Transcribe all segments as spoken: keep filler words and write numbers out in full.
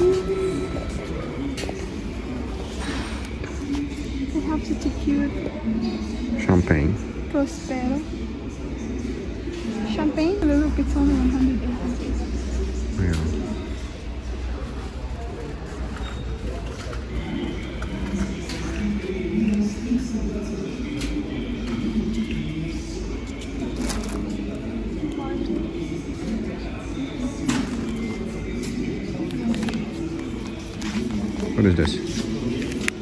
It helps it to cure champagne. Prospero. Champagne? Look, it's only one hundred eighty. Yeah. What is this?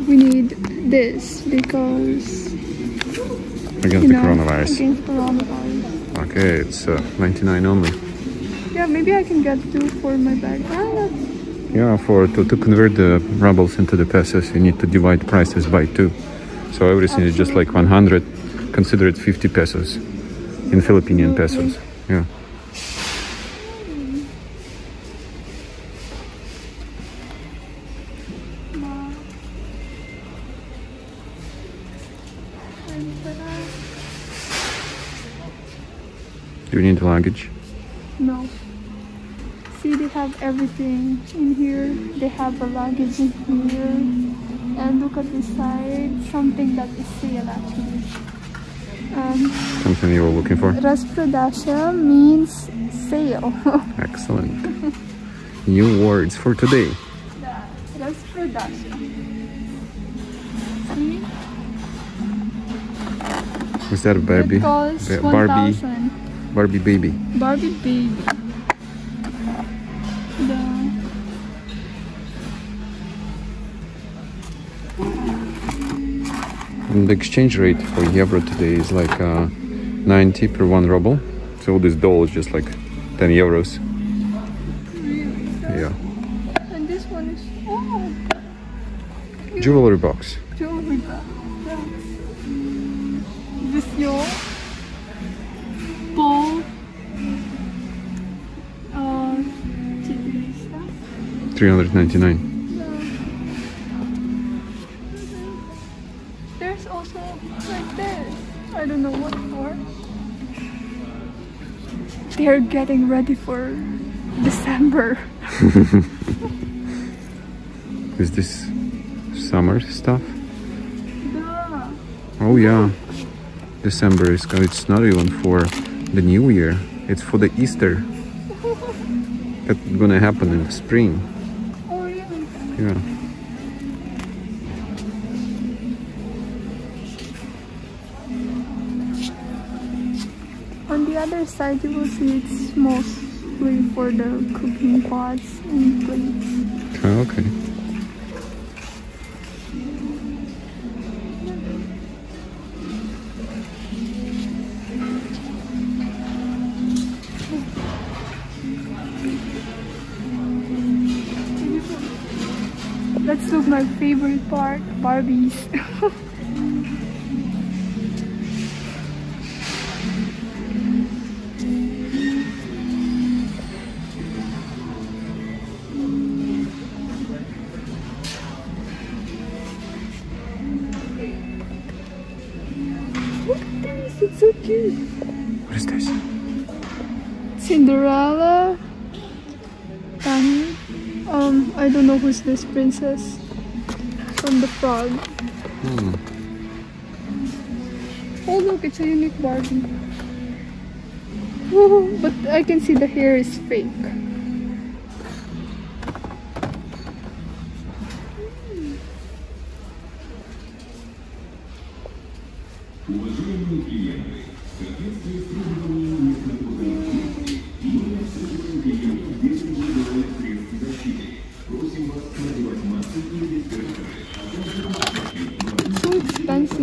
We need this because against the know, coronavirus. Against coronavirus. Okay, it's uh, ninety-nine only. Yeah, maybe I can get two for my bag. Ah, yeah, for to, to convert the rubles into the pesos, you need to divide prices by two. So everything Absolutely. Is just like one hundred. Consider it fifty pesos in Filipino pesos. Yeah. Do you need luggage? No. See, they have everything in here. They have a luggage in here. And look at this side. Something that is sale actually. Um, something you were looking for? Rasprodazha means sale. Excellent. New words for today. Rasprodazha. See? Is that a Barbie? It Barbie. one, Barbie baby. Barbie baby. The... And the exchange rate for euro today is like uh, ninety per one ruble. So this doll is just like ten euros. Really? Yeah. And this one is oh, jewelry box. Jewelry box. Yeah. This your. Bowl, uh, three ninety-nine. Yeah. There's also like this. I don't know what for. They're getting ready for December. Is this summer stuff? Yeah. Oh yeah. December is because it's not even for the new year, it's for the Easter. That's gonna happen in the spring. Oh really? Yeah. On the other side you will see it's mostly for the cooking pots and plates. Oh, okay. Let's look my favorite part, Barbies. Look at this, it's so cute. What is this? Cinderella, Tammy. Um, I don't know who's this princess from the frog. Hmm. Oh look, it's a unique Barbie. Woo, but I can see the hair is fake.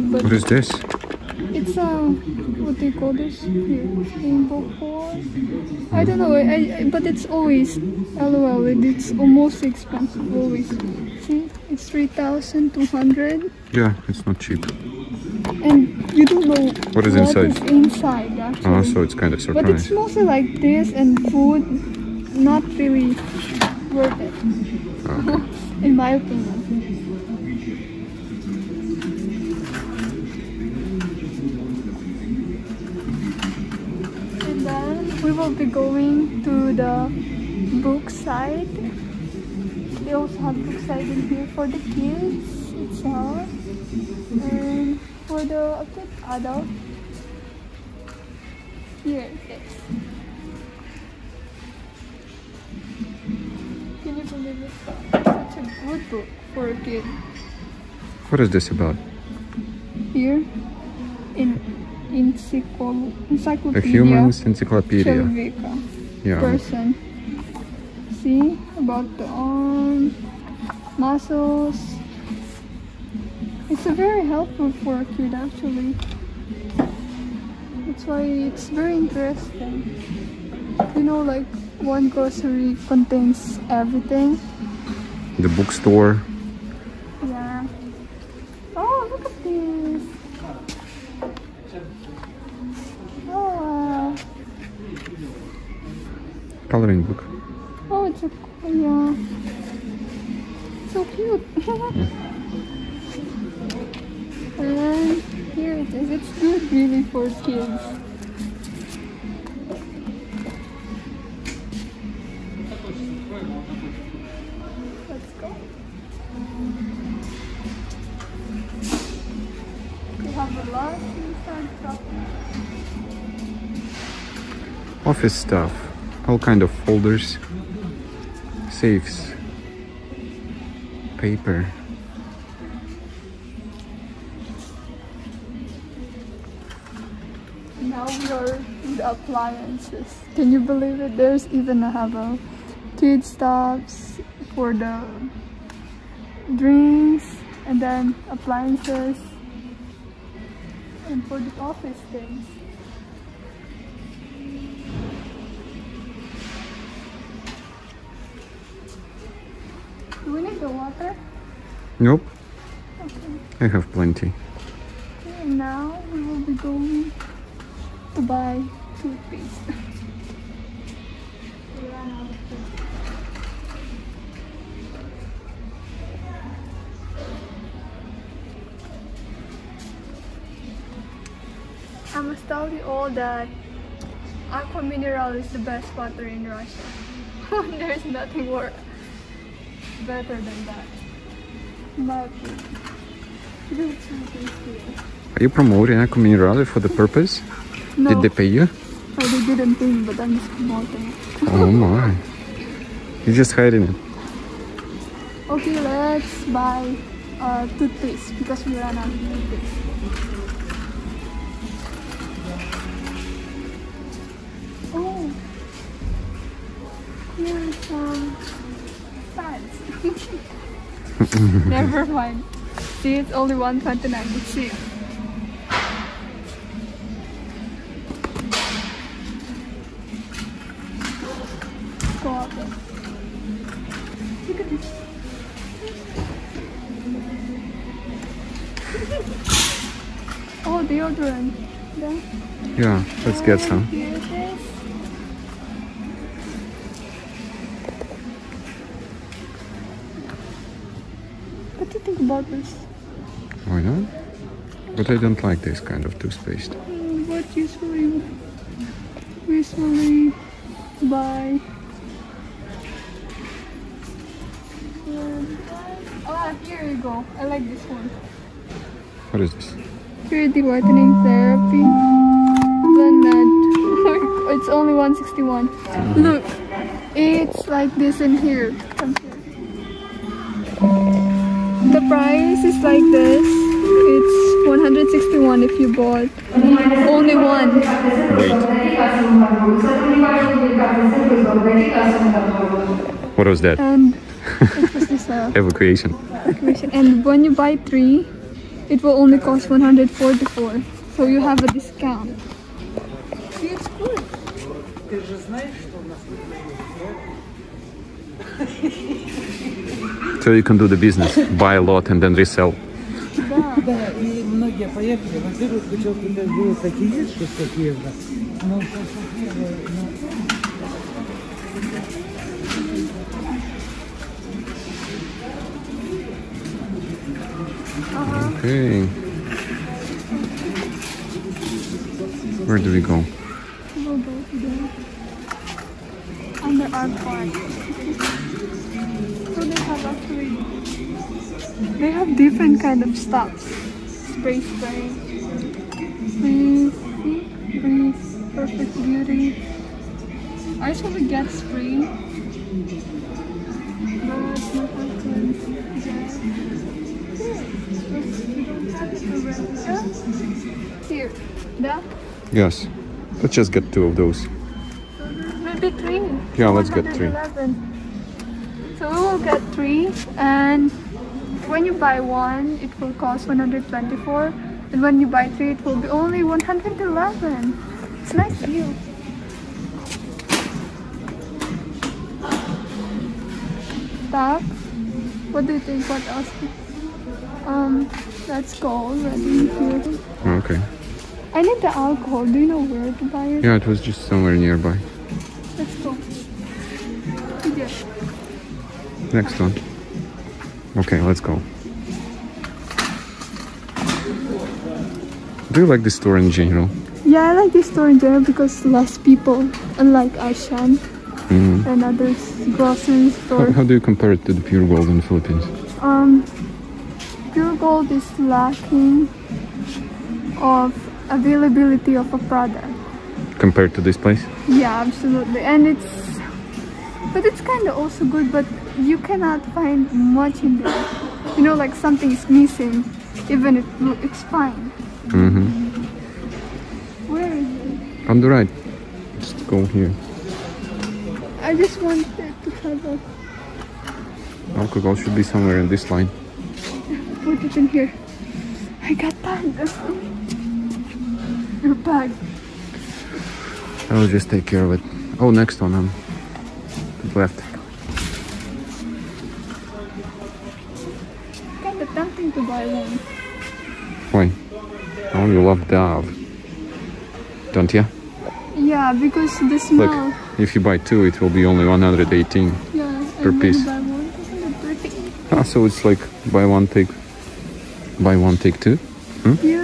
But what is this? It's a, what do you call this? Here, rainbow four. I don't know, I, I, but it's always, lol, it's almost expensive, always. See, it's three thousand two hundred. Yeah, it's not cheap. And you don't know what is what inside. Is inside actually. Oh, so it's kind of surprise. But it's mostly like this and food, not really worth it, okay. In my opinion. We will be going to the book side. They We also have bookside in here for the kids itself and for the up to adult. Here it is. Can you believe it? Such a good book for a kid. What is this about? Here in encycl encyclopedia. The Human's Encyclopedia. Shelvica. Yeah. Person. See about the arm, muscles. It's a very helpful for a kid actually. That's why it's very interesting. You know, like one grocery contains everything. The bookstore. Yeah. Oh, look at this. Oh, wow. Coloring book. Oh, it's a, yeah. So cute. And here it is. It's good really for kids. Let's go. We have a lot of inside stuff. Office stuff. All kind of folders. Safes, paper, and now we are in the appliances. Can you believe it? There's even a have a kid stops for the drinks and then appliances and for the office things. Do we need the water? Nope. Okay. I have plenty. Okay, and now we will be going to buy toothpaste. We ran out of toothpaste. I must tell you all that Aqua Mineral is the best water in Russia. There's nothing worse. Better than that. But it's are you promoting Aqua Mineral for the purpose? No. Did they pay you? Oh, they didn't pay me, but I'm just promoting it. Oh my. You're just hiding it. Okay, let's buy uh, toothpaste because we ran out of toothpaste. Oh. Here is some pads. Never mind. See, it's only one twenty-nine. It's cheap. Go up there. Look at this. Oh, deodorant. Yeah. Yeah, let's get some. What do you think about this? Why not? But I don't like this kind of toothpaste. Mm, but usually, usually buy. Ah, here you go. I like this one. What is this? Purity whitening therapy. Blended. It's only one sixty-one. Mm. Look, it's like this in here. Come here. The price is like this. It's one hundred sixty-one if you bought only one. Wait. What was that? And it was this uh, evacuation. evacuation. And when you buy three, it will only cost one hundred forty-four. So you have a discount. See, it's good. So you can do the business, buy a lot and then resell. Okay. Where do we go? We'll go to the under our park. do they have actually? They have different kind of stuffs. Spray spray. Please, please, perfect beauty. I usually get spray, but my husband gets it. We don't have it already. Here, that? Yes. Let's just get two of those. Maybe three. Yeah, let's get three. So we will get three, and when you buy one, it will cost one hundred twenty-four, and when you buy three, it will be only one hundred eleven. It's a nice deal. Stop. What do you think? What else? Um, let's go already here. Okay. I need the alcohol. Do you know where to buy it? Yeah, it was just somewhere nearby. Let's go. Yeah. Next one. Okay, let's go. Do you like this store in general? Yeah, I like this store in general because less people, unlike Ashant mm. and other grocery stores. How, how do you compare it to the Pure Gold in the Philippines? Um, Pure Gold is lacking of availability of a product compared to this place. Yeah, absolutely. And it's but it's kind of also good, but you cannot find much in there, you know, like something is missing, even if it, it's fine. Mm-hmm. Where is it? On the right. Just go here. I just wanted to have a alcohol should be somewhere in this line. Put it in here. I got that. Your bag. I'll just take care of it. Oh, next one, um, left. Kind of tempting to buy one. Why? Oh, you love Dove, don't you? Yeah, because the smell. Look, if you buy two, it will be only one hundred eighteen yeah, per and piece. Buy one, one hundred thirty. Ah, so it's like buy one take, buy one take two. Hmm? Yeah.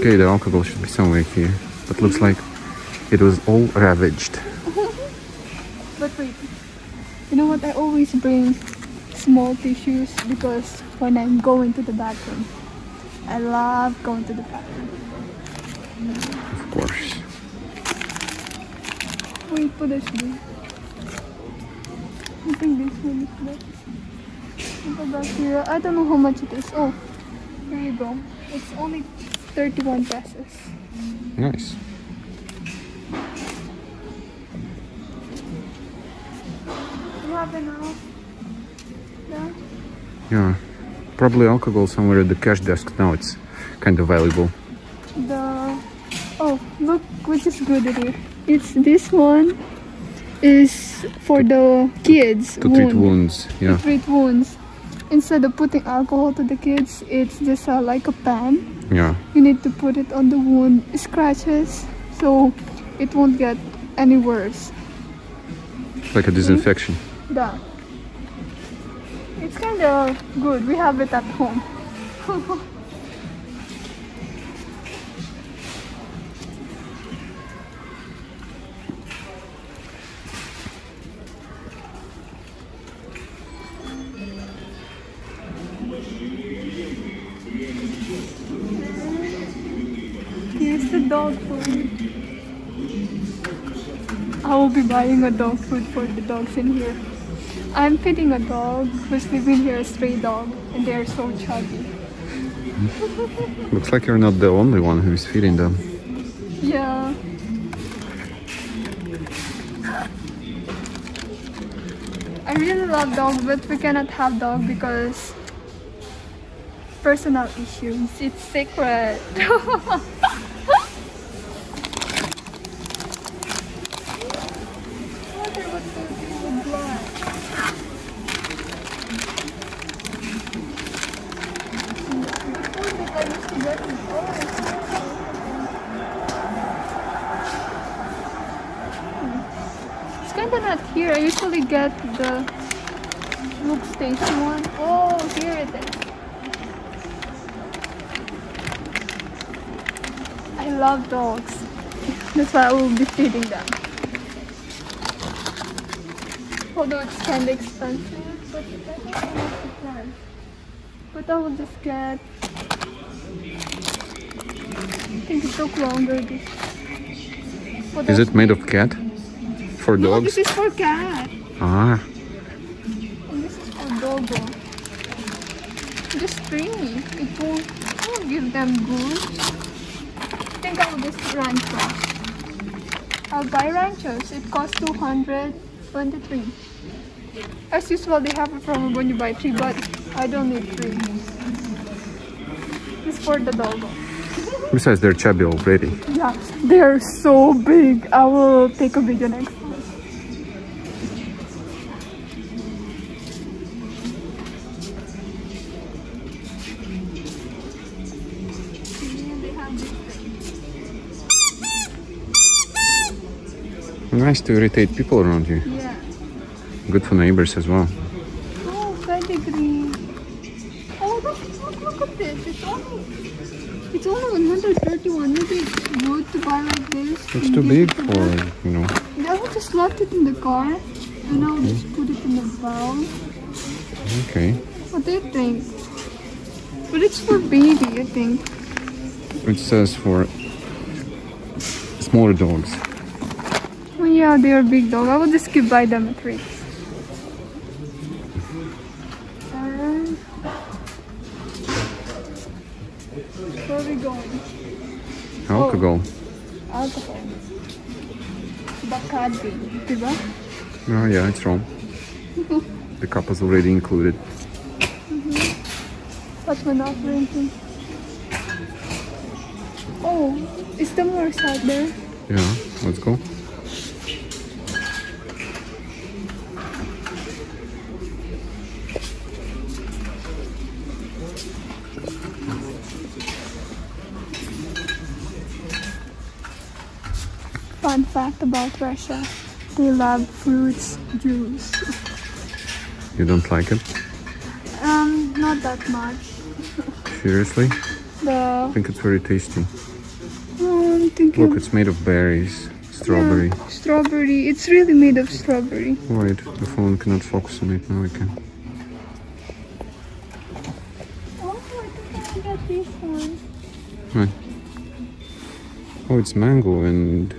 Okay, the alcohol should be somewhere here, but looks like it was all ravaged. But wait, you know what? I always bring small tissues because when I'm going to the bathroom, I love going to the bathroom. Of course. Wait, what is this? I think this one is better. Back here. I don't know how much it is. Oh, here you go. It's only thirty-one pesos. Nice. You have enough? Yeah? Yeah. Probably alcohol somewhere at the cash desk now. It's kind of valuable. The... Oh, look which is good it is. It's this one is for to, the kids. To, to wound. treat wounds. Yeah. To treat wounds. Instead of putting alcohol to the kids, it's just uh, like a pan. Yeah. You need to put it on the wound, scratches, so it won't get any worse. Like a disinfection. Yeah. It's kind of good. We have it at home. Dog food. I will be buying a dog food for the dogs in here. I'm feeding a dog who's living here, a stray dog, and they are so chubby. Looks like you're not the only one who's feeding them. Yeah. I really love dogs, but we cannot have dog because personal issues. It's sacred. Here, I usually get the Look Station one. Oh, here it is. I love dogs. That's why I will be feeding them. although it's kind of expensive, but I don't have to plan. But I will just get... I think it took longer. This. Is it made of cat? For dogs? No, this is for cat. Ah. And this is for doggo. Just creamy. It will, it will give them good. I think I will just ranchos. I'll buy ranchos. It costs two hundred twenty-three. As usual, they have a promo when you buy three, but I don't need three. It's for the doggo. Besides, they're chubby already. Yeah, they're so big. I will take a video next time. Nice to irritate people around you. Yeah. Good for neighbors as well. Oh, pedigree. Oh, look, look, look at this. It's only, it's only one hundred thirty-one. Maybe it's good to buy like this. It's too big it for, it. you know. I will just slot it in the car and okay. I'll just put it in the bowl. Okay. What do you think? But it's for baby, I think. It says for smaller dogs. Yeah, they are big dog. I will just keep by them at Rick's. Alright. Where are we going? Alcohol. Oh. Alcohol. Bacardi. Oh yeah, it's wrong. The cup is already included. Mm-hmm. But we're not drinking. Oh, is the Mars out there? Yeah, let's go. Fun fact about Russia, they love fruits juice. You don't like it? Um, not that much. Seriously? The... I think it's very tasty. Um, thank you. Look, it's made of berries, strawberry. Yeah, strawberry, it's really made of strawberry. Wait, the phone cannot focus on it, now I can. Oh, I think I got this one. Right. Oh, it's mango and...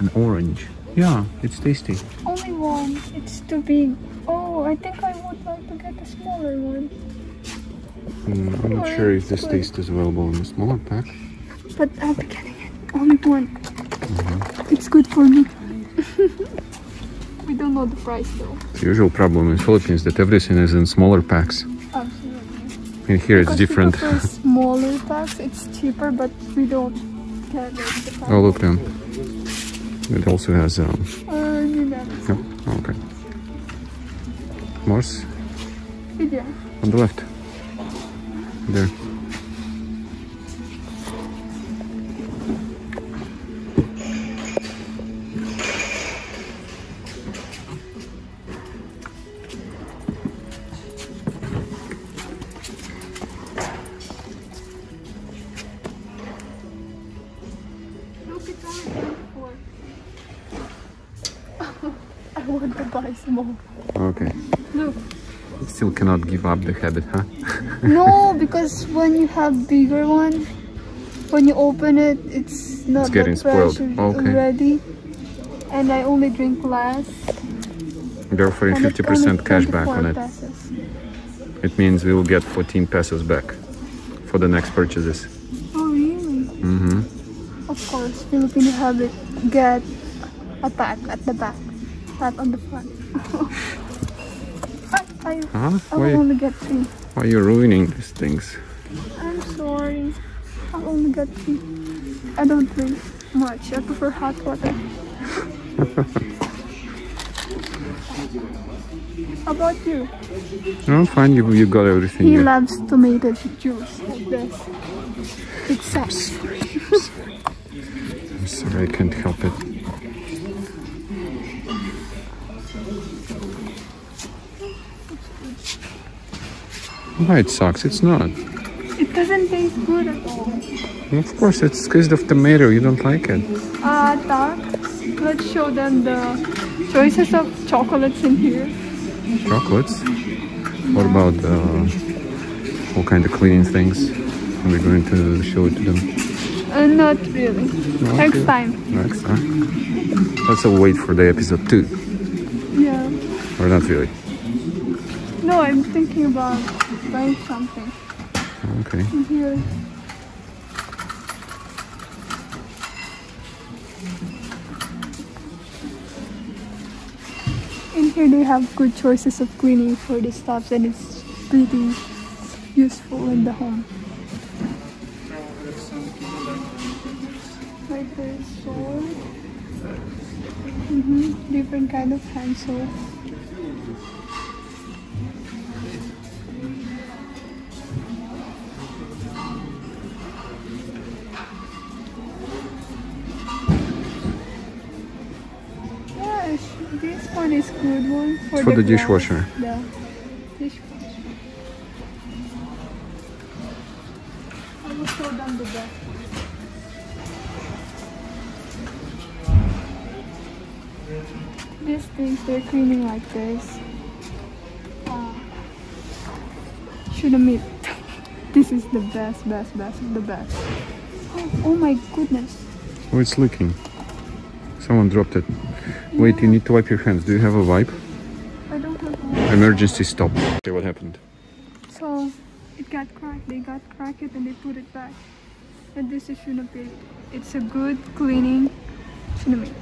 an orange. Yeah, it's tasty. Only one. It's too big. Oh, I think I would like to get a smaller one. Mm, I'm not oh, sure if this good. taste is available in a smaller pack. But I'll be getting it. Only one. Mm-hmm. It's good for me. We don't know the price though. The usual problem in Philippines that everything is in smaller packs. Absolutely. And here because it's different. For smaller packs, it's cheaper, but we don't get the pack. Oh, look then. It also has um uh, yeah. oh, okay. Mars? Yeah. On the left. There. Okay. Look. You still cannot give up the habit, huh? No, because when you have bigger one, when you open it, it's not it's getting spoiled okay. already. And I only drink less. They're offering fifty percent cash back on it. Passes. It means we will get fourteen pesos back for the next purchases. Oh, really? Mm-hmm. Of course, Filipino habit, get a pack at the back, pack on the front. I, I, huh? I will only get three. Why are you ruining these things? I'm sorry. I only got three. I don't drink much. I prefer hot water. How about you? No, fine. You, you got everything. He yet. loves tomato juice like this. It sucks. I'm sorry. I can't help it. Why it sucks? It's not. It doesn't taste good at all. Of course, it's taste of tomato. You don't like it. Uh, Doc, let's show them the choices of chocolates in here. Chocolates? What about uh, all kind of cleaning things? Are we going to show it to them? Uh, not really. No, Next okay. time. Next time. Let's all wait for the episode two. Yeah. Or not really? No, I'm thinking about buying something. Okay. In here. In here they have good choices of cleaning for the stuff, and it's pretty useful in the home. Like the sword. Mm-hmm. Different kind of hand swords. This one is good one for, for the, the dishwasher. Yeah. Dishwasher. I will show them the back. These things they're cleaning like this. Uh, Shunabit. This is the best, best, best, the best. Oh, oh my goodness. Oh, it's leaking. Someone dropped it. Wait, you need to wipe your hands. Do you have a wipe? I don't have a wipe. Emergency stop. Okay, what happened? So, it got cracked. They got cracked and they put it back. And this is Shunabit. It's a good cleaning Shunabit.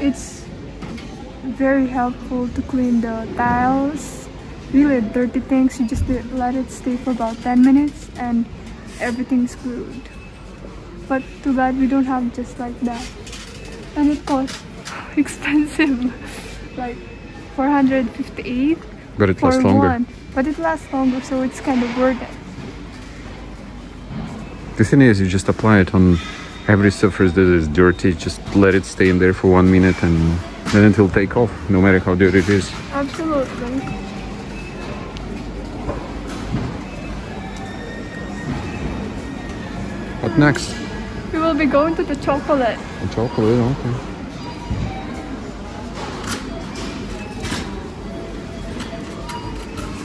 It's very helpful to clean the tiles. Really dirty things. You just let it stay for about ten minutes and everything's good. But too bad we don't have just like that. And it costs expensive, like four hundred fifty-eight. But it lasts longer. One. But it lasts longer, so it's kind of worth it. The thing is, you just apply it on every surface that is dirty. Just let it stay in there for one minute, and then it will take off, no matter how dirty it is. Absolutely. What next? We will be going to the chocolate. The chocolate, okay.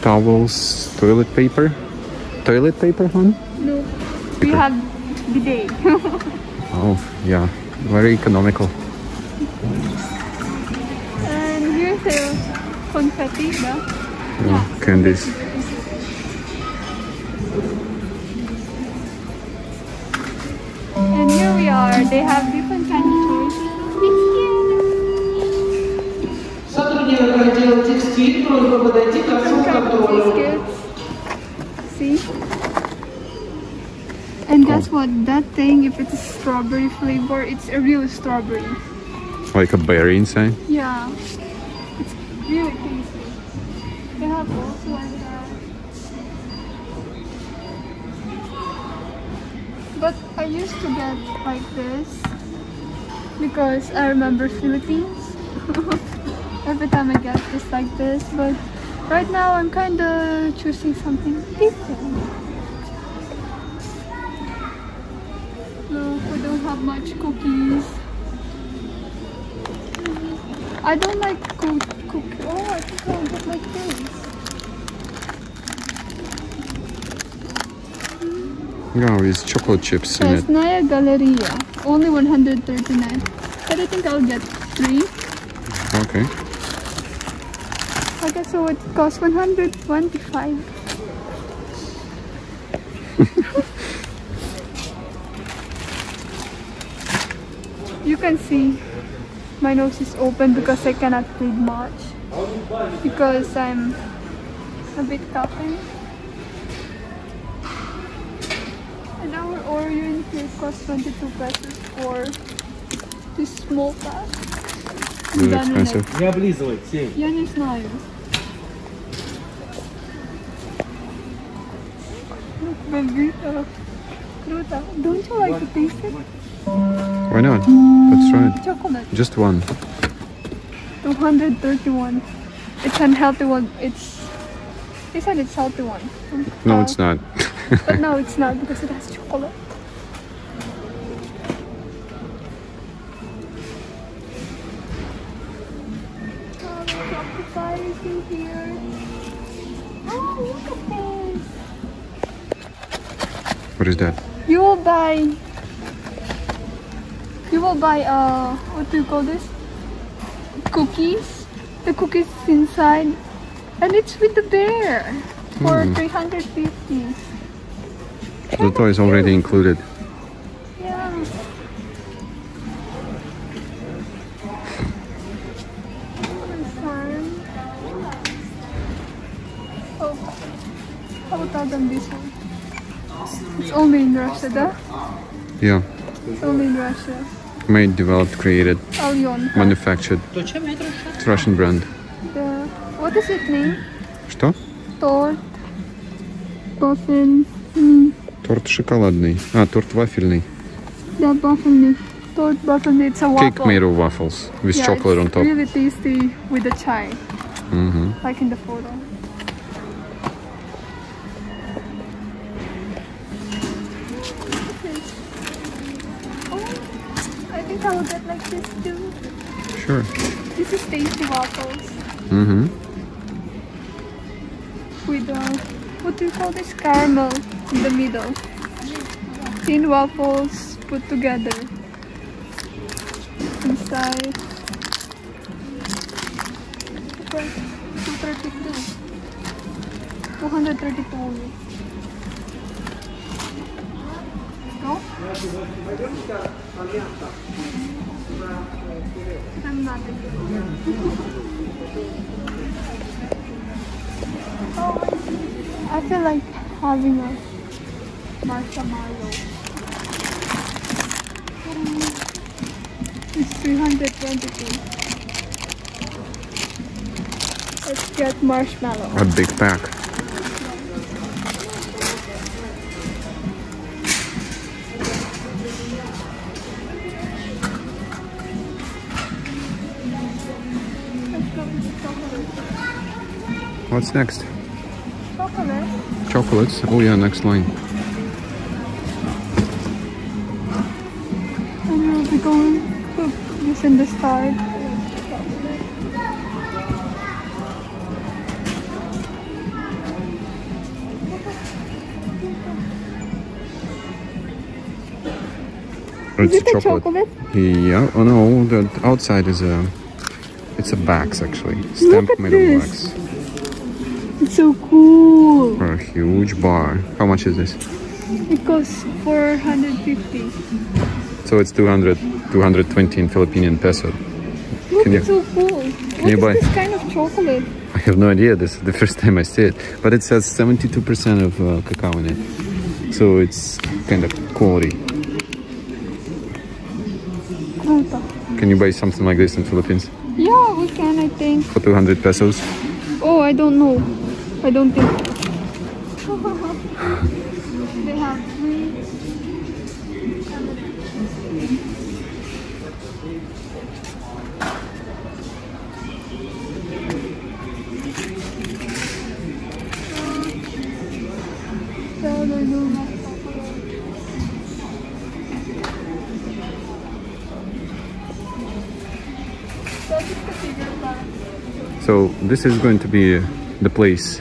Towels, toilet paper. Toilet paper, hon? No. We paper. have bidet. Oh, yeah. Very economical. And here's the confetti, no? Yeah, yeah. Candies. They have different kinds of choices. Сотрудник отдела текстиль, просьба подойти к отцу контролю. See? And guess what? That thing, if it's strawberry flavor, it's a real strawberry. Like a berry inside? Yeah. It's really tasty. They have also like that. But I used to get like this because I remember Philippines. Every time I get this like this, but right now I'm kind of choosing something different. Look, we don't have much cookies. I don't like cookies. Cook oh, I think I'll get like this. No, it's chocolate chips in it. It's Naya Galleria. Only one hundred thirty-nine. But I think I'll get three. Okay. Okay, so it costs one hundred twenty-five. You can see my nose is open because I cannot breathe much. Because I'm a bit coughing. Or you in here costs twenty-two pesos for this small pack. Is it expensive? Я не знаю. Look, baby. Круто. Don't you like to taste it? Why not? Let's try it. Chocolate. Just one. two hundred thirty-one. It's unhealthy one. It's... They said it's healthy one. No, uh, it's not. But no, it's not because it has chocolate. thing here. Oh, look at this. What is that? You will buy... You will buy, uh, what do you call this? Cookies. The cookies is inside. And it's with the bear. For mm. three hundred fifty. The toy is already included. Yeah. Oh, how about than this one? It's only in Russia, da? Yeah. It's only in Russia. Made, developed, created, Allion, huh? Manufactured. It's Russian brand. The, what is it name? Что? Tort wafel. Mm. Торт шоколадный. А, торт вафельный. Да, вафельный. Торт вафельный. It's a waffle. Cake made of waffles with yeah, chocolate on top. Really tasty with the chai. Mm-hmm. Like in the photo. Oh, I think I will get like this too. Sure. This is tasty waffles. Mm-hmm. With the, what do you call this? Caramel. In the middle. Thin waffles put together. Inside. two thirty-two. two hundred thirty-two only. No? I'm not. Oh, I feel like having a marshmallow. It's three hundred twenty. Let's get marshmallow. A big pack. What's next? Chocolate. Chocolates. Oh yeah, next line. In the start. Is it a chocolate? Yeah. Oh no, the outside is a, it's a wax actually. Stamped made of wax. It's so cool. For a huge bar. How much is this? It costs four hundred fifty. So it's two hundred, two hundred twenty in Philippine peso. Look, can you, it's so cool. Can you buy this kind of chocolate? I have no idea. This is the first time I see it. But it says seventy-two percent of uh, cacao in it. So it's kind of quality. Can you buy something like this in Philippines? Yeah, we can, I think. For two hundred pesos? Oh, I don't know. I don't think. They have three. So this is going to be the place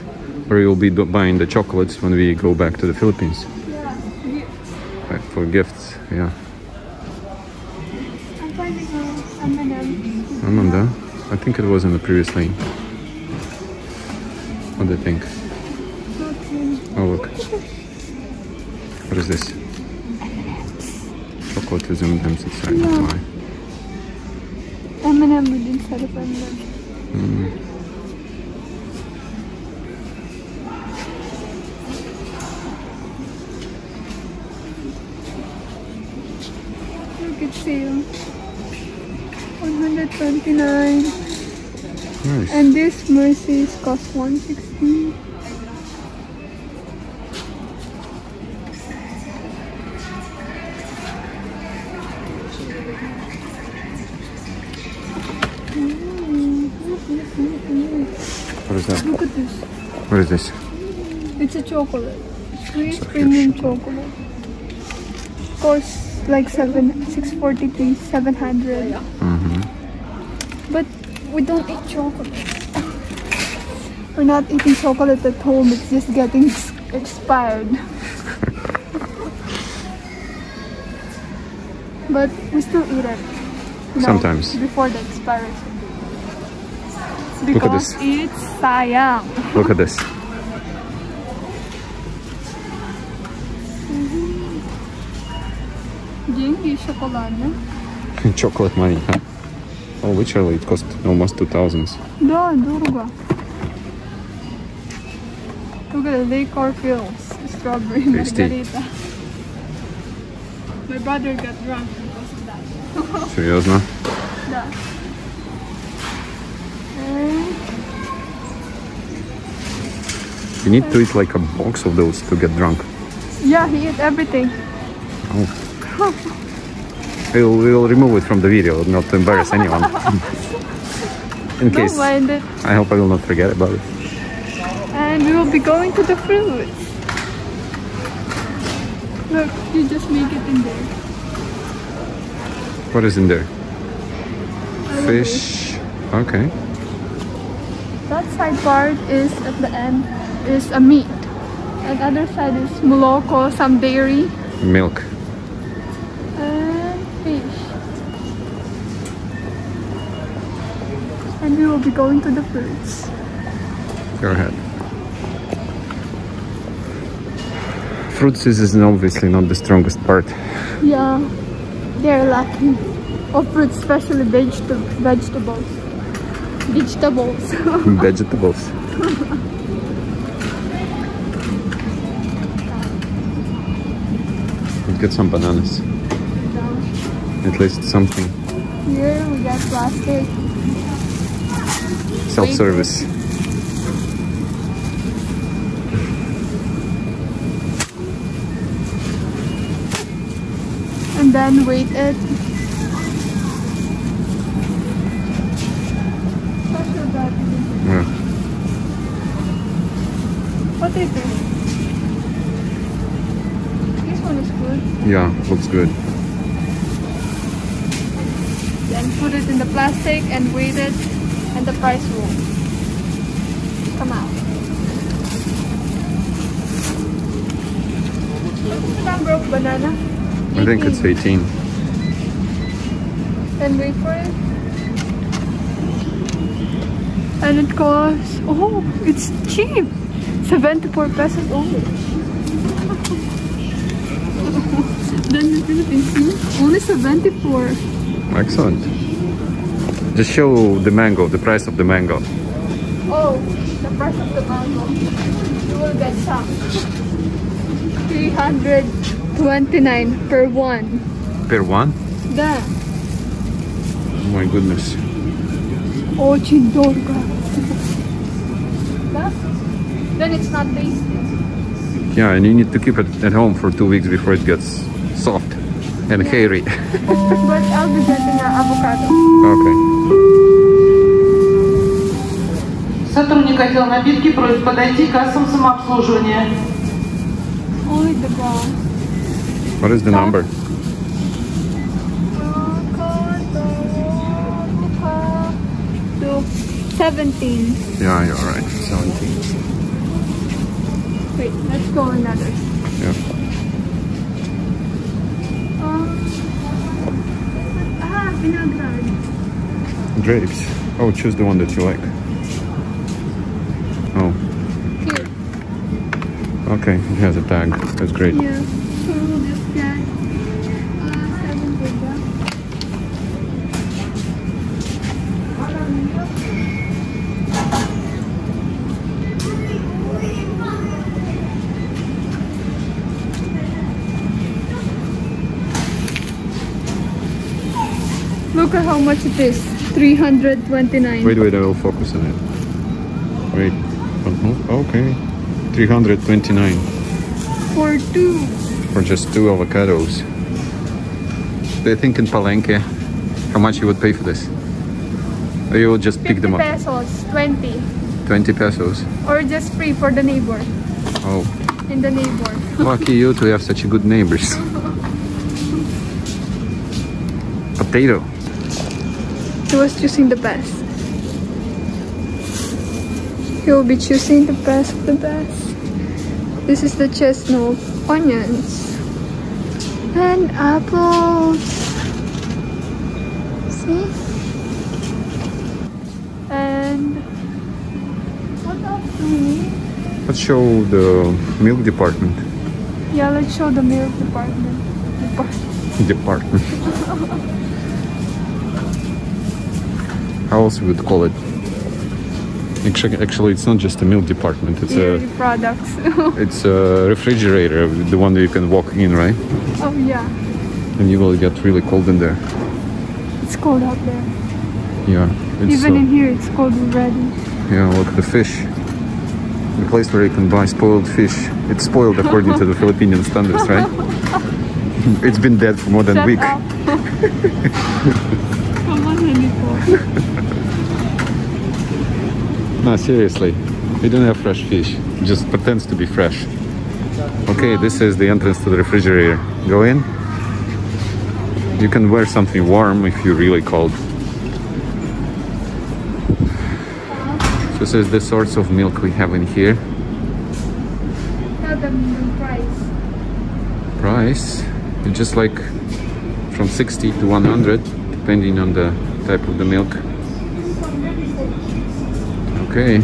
where you'll be buying the chocolates when we go back to the Philippines. Yeah, gifts. Right, for gifts, yeah. I'm finding M and M's. M and M's? I think it was in the previous lane. What do you think? Oh look. What is this? Chocolate with M and M's inside. Yeah. Why? M and M with inside of M and M. Mm. Look at sale. one hundred twenty-nine. Nice. And this Mercedes costs one hundred sixty. Look at this. What is this? It's a chocolate. Sweet so premium chocolate. Of course, like seven, six forty-three, seven hundred. Mm-hmm. But we don't eat chocolate. We're not eating chocolate at home, it's just getting expired. But we still eat it. You know, sometimes. Before the expiration. Because look at this. It's sayang. Look at this. Gengi chocolate. Chocolate money, huh? Oh, literally, it cost almost two thousands. Да, дорого. Look at the liquor fills, strawberry margarita. My brother got drunk because of that. Seriously? Да. You need to eat like a box of those to get drunk. Yeah, he ate everything. Oh. we'll, we'll remove it from the video, not to embarrass anyone. In case. Don't mind it. I hope I will not forget about it. And we will be going to the fruits. Look, you just make it in there. What is in there? Fish. Okay. That side part is at the end is a meat. And the other side is moloko, some dairy. Milk. And fish. And we will be going to the fruits. Go ahead. Fruits is obviously not the strongest part. Yeah, they're lacking. Or fruits, especially vegeta vegetables. Vegetables. Vegetables. Let's get some bananas. Yeah. At least something. Here we got plastic. Self-service. And then wait it. Yeah. What is this? This one is good. Yeah, looks good. Then put it in the plastic and wait it, and the price will come out. What's the number of banana? I think it's eighteen. And wait for it. And it costs... Oh, it's cheap! seventy-four pesos only. Then you can see, only seventy-four. Excellent. Just show the mango, the price of the mango. Oh, the price of the mango. You will get some. three hundred. twenty-nine per one. Per one? Да. Oh my goodness. Очень дорого. Да? Then it's not tasty. Yeah, and you need to keep it at home for two weeks before it gets soft and yeah. hairy. But I'll be getting an avocado. Okay. Сотрудник отдела напитки просит подойти к кассам самообслуживания. Only the ball. What is the number? seventeen. Yeah, you're right. seventeen. Wait, let's go another. Yeah. Uh, ah, vinograd. Grapes. Oh, choose the one that you like. Oh. Here. Okay, it has a tag. That's great. Yeah. Look at how much it is. three hundred twenty-nine. Wait, wait, I will focus on it. Wait. Okay. three hundred twenty-nine. For two. For just two avocados. They think in Palenque how much you would pay for this? Or you would just pick them up? fifty pesos. twenty. twenty pesos. Or just free for the neighbor. Oh. In the neighbor. Lucky you to have such good neighbors. Potato. He was choosing the best. he'll be choosing the best of the best. This is the chestnut, onions, and apples. See? And what else do we need? Let's show the milk department. Yeah, let's show the milk department. Department. Department. How else would call it? Actually, it's not just a milk department. It's Dairy a products. It's a refrigerator, the one that you can walk in, right? Oh yeah. And you will get really cold in there. It's cold out there. Yeah. It's Even so, in here, it's cold already. Yeah, look, the fish. The place where you can buy spoiled fish. It's spoiled according to the Filipino standards, right? It's been dead for more than Shut a week. Come on, Henry. No, seriously, we don't have fresh fish. It just pretends to be fresh. Okay, this is the entrance to the refrigerator. Go in. You can wear something warm if you're really cold. This is the sorts of milk we have in here. Tell them the price. Price? It's just like from sixty to one hundred, depending on the type of the milk. Okay,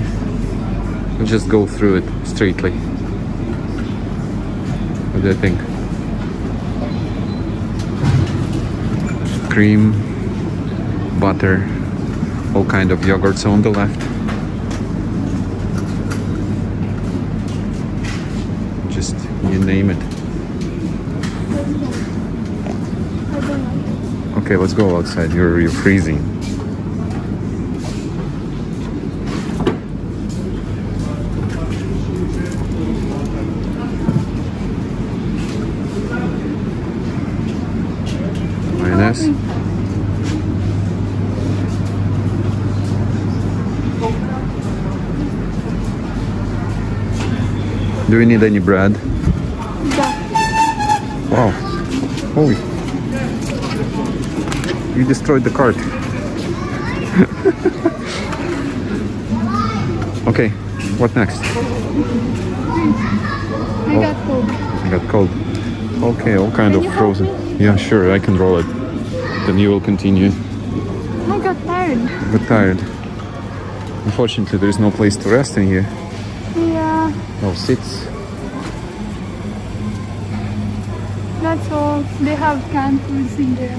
we'll just go through it straightly. What do you think? Cream, butter, all kind of yogurts on the left. Just, you name it. Okay, let's go outside, you're, you're freezing. Do we need any bread? Yeah. Wow. Holy. You destroyed the cart. Okay, what next? I oh, got cold. I got cold. Okay, all kind can of frozen. Yeah, sure, I can roll it. Then you will continue. I got tired. I got tired. Unfortunately, there is no place to rest in here. No seats. That's all. They have canned foods in there.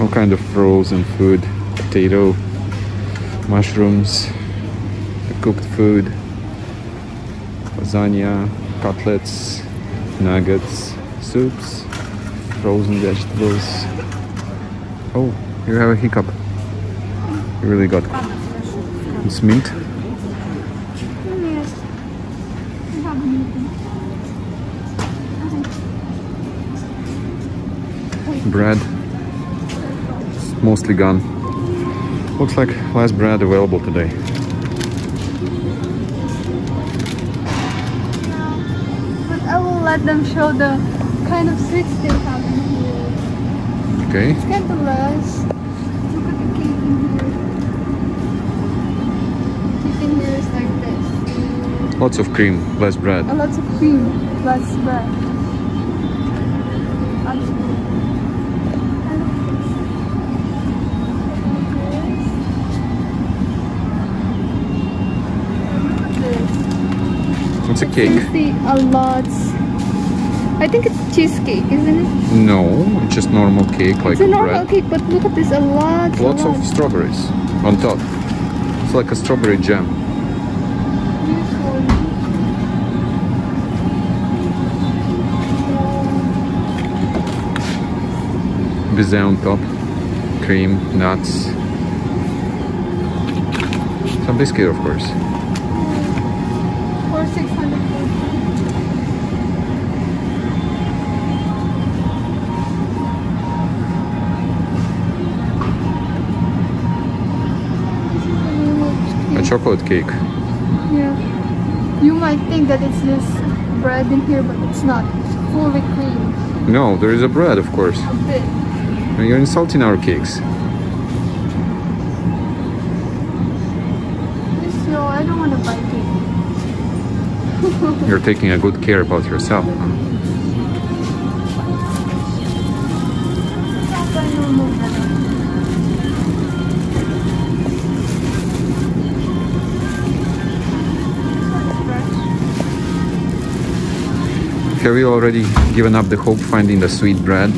All kind of frozen food, potato, mushrooms, cooked food, lasagna, cutlets, nuggets, soups, frozen vegetables. Oh, you have a hiccup. You really got it. It's mint. Bread. It's mostly gone. Looks like last bread available today. Yeah, but I will let them show the kind of sweets they have in here. Okay. It's kind of less. Lots of cream, less bread. A lot of cream, less bread. It's a cake. I see a lot. I think it's cheesecake, isn't it? No, it's just normal cake, like bread. It's a normal cake, but look at this, a lot. Lots of strawberries on top. It's like a strawberry jam. Bizet on top, cream, nuts, some biscuit of course. For six hundred. A chocolate cake. Yeah. You might think that it's this bread in here, but it's not. It's full with cream. No, there is a bread of course. A bit. You're insulting our cakes. You're taking a good care about yourself. Huh? Have you already given up the hope finding the sweet bread?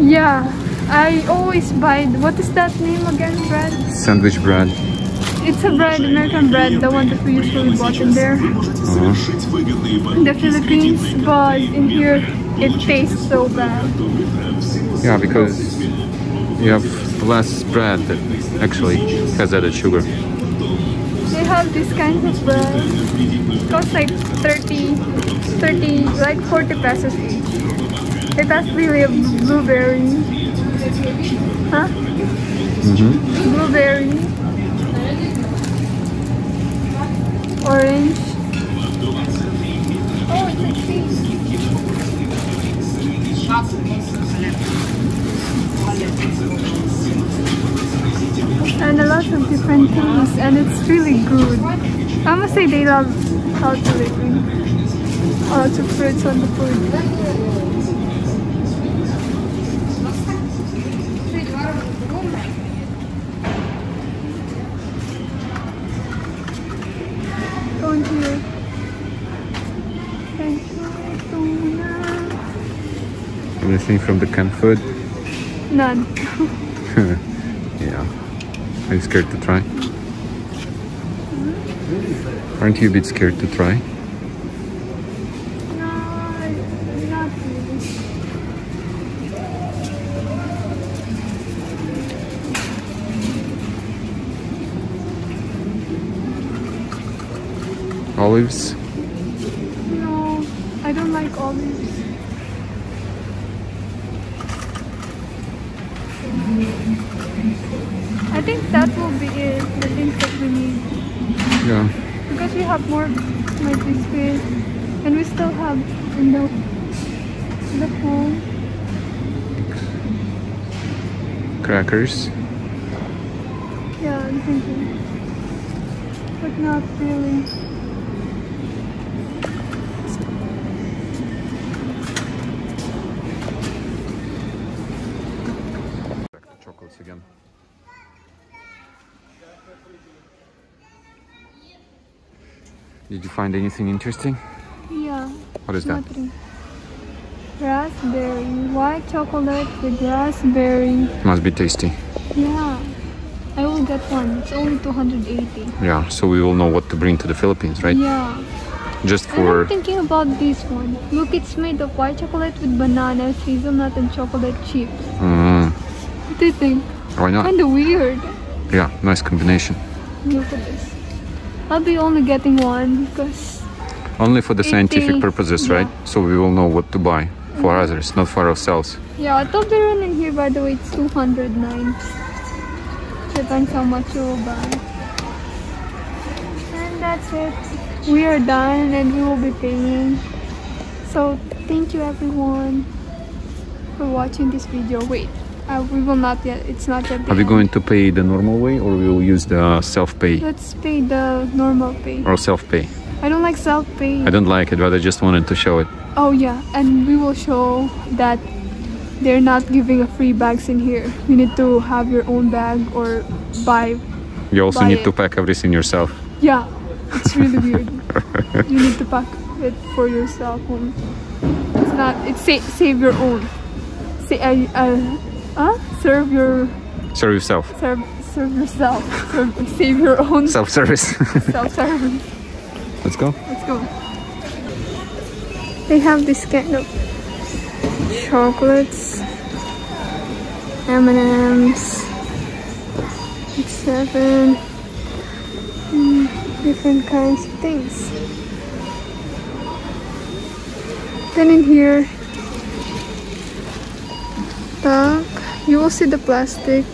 Yeah, I always buy. What is that name again, bread? Sandwich bread. It's a bread, American bread, the one that we usually bought in there. Uh-huh. In the Philippines, but in here it tastes so bad. Yeah, because you have less bread that actually has added sugar. They have these kinds of bread. It costs like thirty, thirty, like forty pesos each. It's actually a blueberry. Huh? Mm-hmm. Blueberry. Orange. Oh, it's like cheese. And a lot of different things, and it's really good. I must say they love healthy living. Lots of fruits on the food. Anything from the canned food? None. Yeah. Are you scared to try? Mm-hmm. Aren't you a bit scared to try? No, not really. Olives? No, I don't like olives. I think that will be it, the things that we need. Yeah. Because we have more like biscuits, and we still have in the the home. Crackers. Yeah, I'm thinking, but not really. Again. Did you find anything interesting? Yeah. What is nothing. That? Raspberry. White chocolate with raspberry. Must be tasty. Yeah. I will get one. It's only two hundred eighty. Yeah, so we will know what to bring to the Philippines, right? Yeah. Just for... I'm thinking about this one. Look, it's made of white chocolate with banana, hazelnut and chocolate chips. Mm. What do you think? Why not? Kinda weird. Yeah, nice combination. Look at this. I'll be only getting one because... Only for the scientific purposes, yeah. Right? So we will know what to buy for mm-hmm. others, not for ourselves. Yeah, I thought the one in here, by the way, it's two hundred nine. Depends how much you will buy. And that's it. We are done and we will be paying. So thank you everyone for watching this video. Wait. Uh, we will not yet, it's not yet. Are we going to pay the normal way or we will use the self-pay? Let's pay the normal pay. Or self-pay. I don't like self-pay. I don't like it, but I just wanted to show it. Oh yeah, and we will show that they're not giving a free bags in here. You need to have your own bag or buy. You also buy need it. to pack everything yourself. Yeah, it's really weird. You need to pack it for yourself. It's not, it's sa save your own. Say, I. Uh, Huh? Serve your... Serve yourself. Serve, serve yourself. Serve, save your own... Self-service. Self-service. Let's go. Let's go. They have this kind of chocolates, M and M's, seven, mm, different kinds of things. Then in here, Dove. You will see the plastic.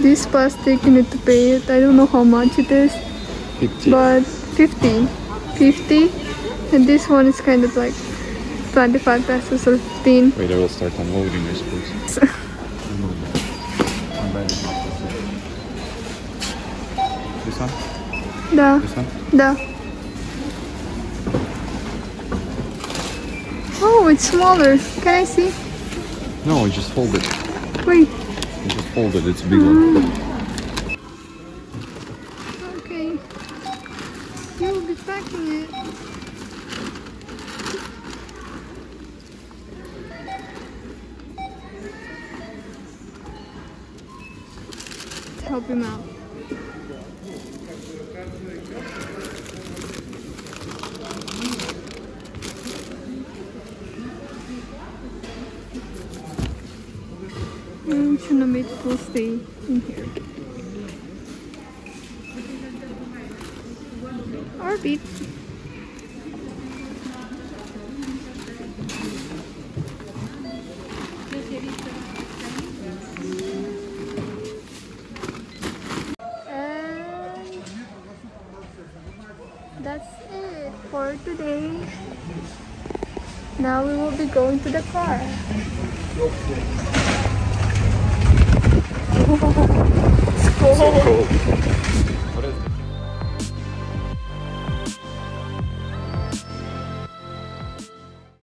This plastic, you need to pay it. I don't know how much it is, fifty. But fifty, fifty. And this one is kind of like twenty-five pesos or fifteen. Wait, I will start unloading this, please. This one? Da. This one? Da. Oh, it's smaller. Can I see? No, just hold it. Wait. Just hold it. It's bigger. Mm. Okay. You'll be packing it. Help him out. And Shunabit will stay in here. Orbit. Now we will be going to the car. It's cold.